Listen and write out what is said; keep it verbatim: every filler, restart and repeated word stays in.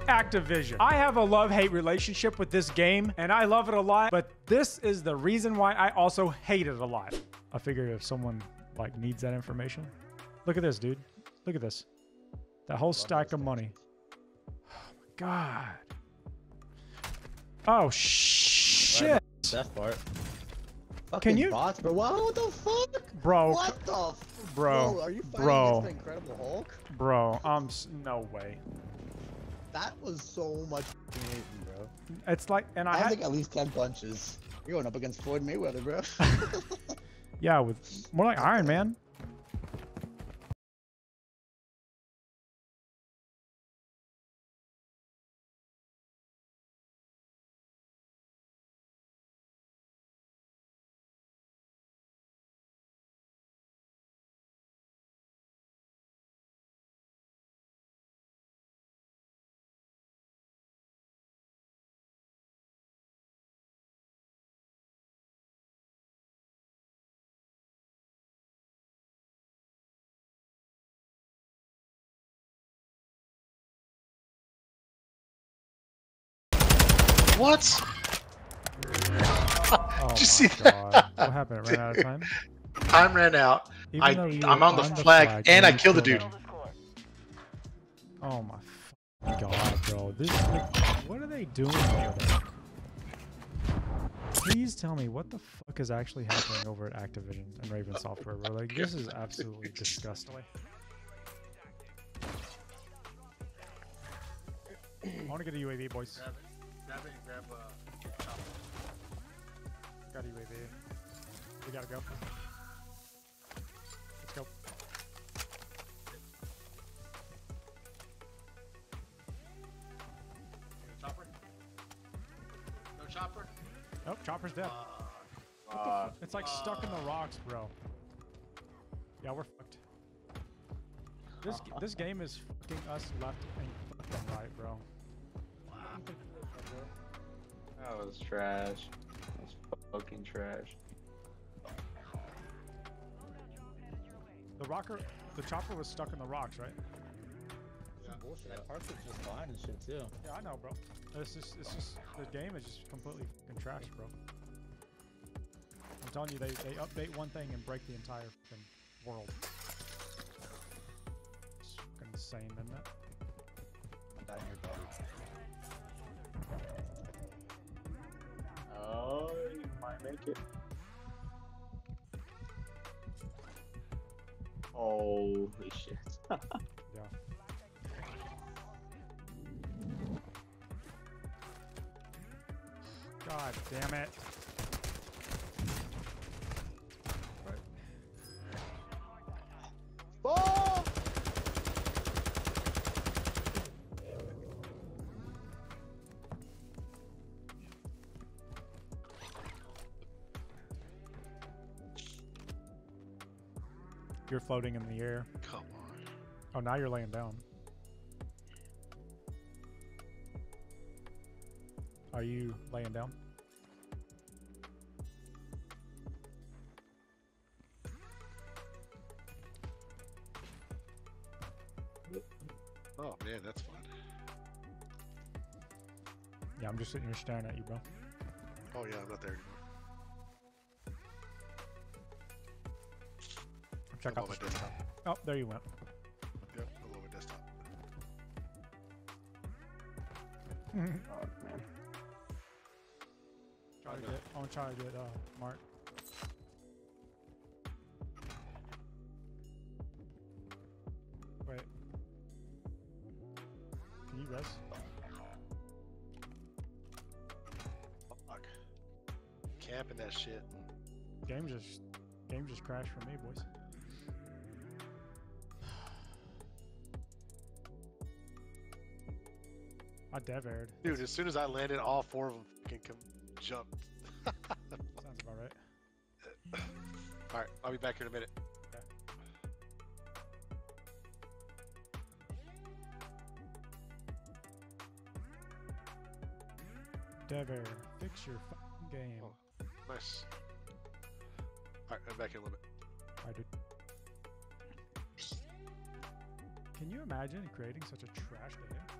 F Activision. I have a love-hate relationship with this game, and I love it a lot, but this is the reason why I also hate it a lot. I figure if someone like needs that information. Look at this, dude. Look at this. That whole stack of money. Oh my God. Oh shit. That part. Fucking Can you? Bots, bro. What the fuck? Bro. What the f bro, bro, are you fighting bro. against the Incredible Hulk? Bro, I'm s no way. That was so much hating, bro. It's like, and I, I had like at least ten punches. You're going up against Floyd Mayweather, bro. Yeah, with more like Iron Man. What? Oh, did you see God. that? What happened? It ran out of time? Time ran out. I, I'm on the flag, the flag and I killed the dude. Out. Oh my God, bro. This, like, what are they doing over there? Please tell me what the fuck is actually happening over at Activision and Raven Software, bro. Like, this is absolutely disgusting. I want to get a U A V, boys. Grab it and grab a chopper. Got U A V. We gotta go. Let's go. Chopper? No chopper? Nope, chopper's dead. Uh, uh, it's like uh, stuck in the rocks, bro. Yeah, we're fucked. This, this game is fucking us left and fucking right, bro. That was trash. That was fucking trash. The rocker, the chopper was stuck in the rocks, right? Yeah. Some bullshit. That parts are just fine and shit too. Yeah, I know, bro. It's just, it's just, the game is just completely fucking trash, bro. I'm telling you, they they update one thing and break the entire fucking world. It's fucking insane, isn't it? I'm dying here, buddy. Oh, you might make it. Holy shit. Yeah. God damn it. You're floating in the air. Come on. Oh, now you're laying down. Are you laying down? Oh, man, that's fun. Yeah, I'm just sitting here staring at you, bro. Oh, yeah, I'm not there anymore. Check out my desktop. Oh, there you went. Yep, I love my desktop. Oh, man. Try to get, I'm trying to get uh, Mark. Wait. Can you rest? Fuck. Camping that shit. Game just, game just crashed for me, boys. I dev-aired. Dude, as soon as I landed, all four of them fucking come jumped. Sounds about right. All right, I'll be back here in a minute. Okay. Dev-air, fix your fucking game. Oh, nice. All right, I'm back here in a little bit. I did. Can you imagine creating such a trash game?